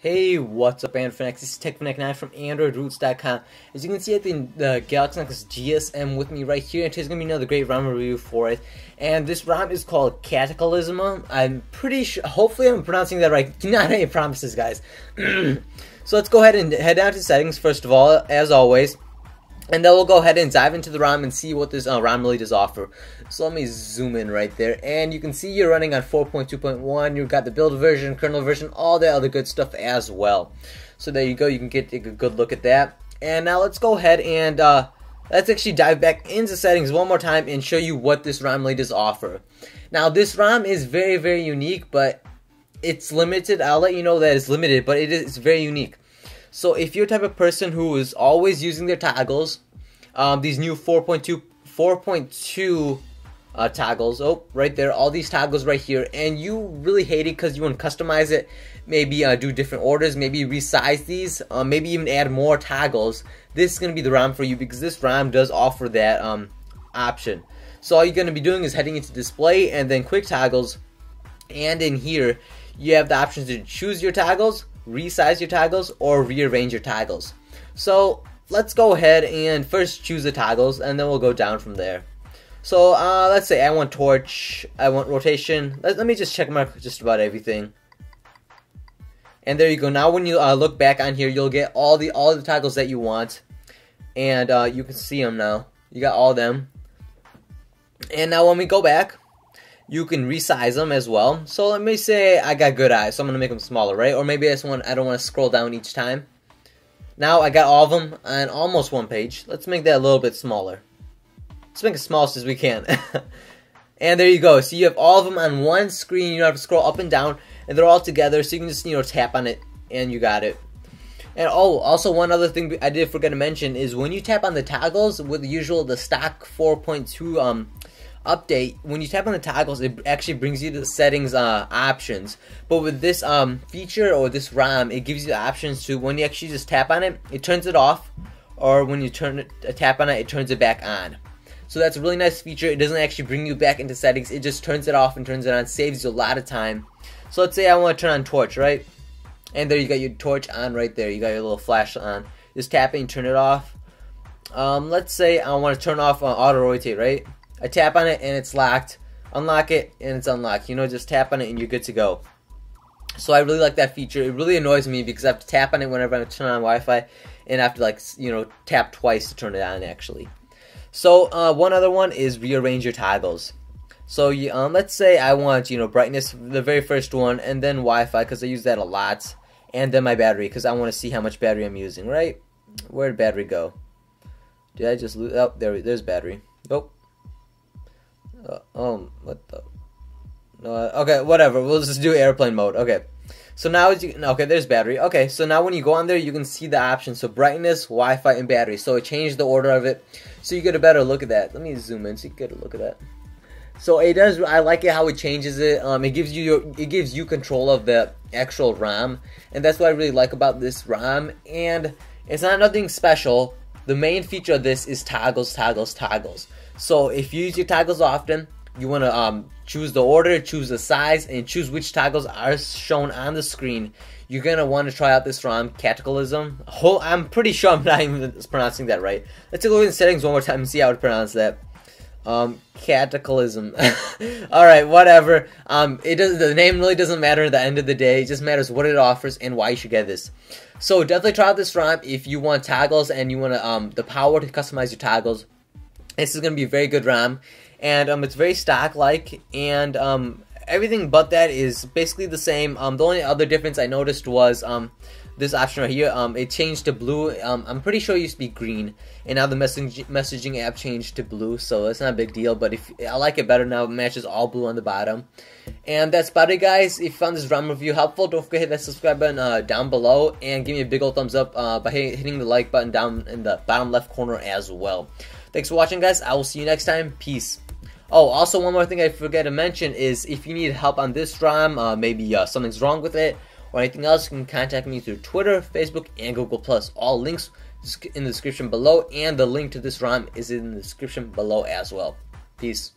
Hey, what's up, AndroidFanax? This is TechFanax9 from AndroidRoots.com. As you can see, I think the Galaxy Nexus GSM with me right here, and today's going to be another great ROM review for it. And this ROM is called Cataclysm. I'm pretty sure, hopefully I'm pronouncing that right. Not any promises, guys. So let's go ahead and head down to settings, first of all, as always. And then we'll go ahead and dive into the ROM and see what this ROM really does offer. So let me zoom in right there. And you can see you're running on 4.2.1. You've got the build version, kernel version, all the other good stuff as well. So there you go. You can get a good look at that. And now let's go ahead and let's actually dive back into settings one more time and show you what this ROM really does offer. Now this ROM is very, very unique, but it's limited. I'll let you know that it's limited, but it's very unique. So if you're the type of person who is always using their toggles, these new 4.2 toggles, oh, right there, all these toggles right here, and you really hate it because you want to customize it, maybe do different orders, maybe resize these, maybe even add more toggles, this is going to be the ROM for you because this ROM does offer that option. So all you're going to be doing is heading into display and then quick toggles, and in here, you have the options to choose your toggles, resize your toggles, or rearrange your toggles. So let's go ahead and first choose the toggles, and then we'll go down from there. So let's say I want torch, I want rotation. Let me just check mark just about everything. And there you go. Now when you look back on here, you'll get all the toggles that you want, and you can see them now. You got all them. And now when we go back, you can resize them as well. So let me say I got good eyes, so I'm going to make them smaller, right? Or maybe I don't want to scroll down each time. Now I got all of them on almost one page. Let's make that a little bit smaller. Let's make it as small as we can. And there you go. So you have all of them on one screen. You don't have to scroll up and down. And they're all together. So you can just, you know, tap on it and you got it. And oh, also one other thing I did forget to mention is when you tap on the toggles with the usual, the stock 4.2 update, when you tap on the toggles, it actually brings you to the settings options, but with this feature or this ROM, it gives you the options to, when you actually just tap on it, it turns it off, or when you tap on it, it turns it back on. So that's a really nice feature. It doesn't actually bring you back into settings, it just turns it off and turns it on. Saves you a lot of time. So let's say I want to turn on torch, right? And there you got your torch on right there. You got your little flash on. Just tap it and turn it off. Let's say I want to turn off auto rotate, right? I tap on it and it's locked, unlock it and it's unlocked, you know, just tap on it and you're good to go. So I really like that feature. It really annoys me because I have to tap on it whenever I turn on Wi-Fi, and I have to, like, you know, tap twice to turn it on actually. So one other one is rearrange your toggles. So let's say I want, you know, brightness, the very first one, and then Wi-Fi because I use that a lot, and then my battery because I want to see how much battery I'm using, right? Where'd battery go? Did I just lose? Oh, there's battery. Nope. What the? Okay, whatever. We'll just do airplane mode. Okay, so now okay, there's battery. Okay, so now when you go on there, you can see the options. So brightness, Wi-Fi, and battery. So it changed the order of it, so you get a better look at that. Let me zoom in so you get a look at that. So it does. I like it how it changes it. It gives you it gives you control of the actual ROM, and that's what I really like about this ROM. And it's not nothing special. The main feature of this is toggles, toggles, toggles. So if you use your toggles often, you want to choose the order, choose the size, and choose which toggles are shown on the screen. You're going to want to try out this ROM, Cataclysm. Oh, I'm pretty sure I'm not even pronouncing that right. Let's go in settings one more time and see how to pronounce that. Cataclysm. Alright, whatever. The name really doesn't matter at the end of the day. It just matters what it offers and why you should get this. So definitely try out this ROM if you want toggles and you want the power to customize your toggles. This is going to be a very good ROM, and it's very stock-like, and everything but that is basically the same. The only other difference I noticed was this option right here. It changed to blue. I'm pretty sure it used to be green, and now the messaging app changed to blue, so it's not a big deal, but I like it better now. It matches all blue on the bottom. And that's about it, guys. If you found this ROM review helpful, don't forget to hit that subscribe button down below, and give me a big old thumbs up by hitting the like button down in the bottom left corner as well. Thanks for watching, guys. I will see you next time. Peace. Oh, also one more thing I forgot to mention is if you need help on this ROM, maybe something's wrong with it, or anything else, you can contact me through Twitter, Facebook, and Google+. All links in the description below, and the link to this ROM is in the description below as well. Peace.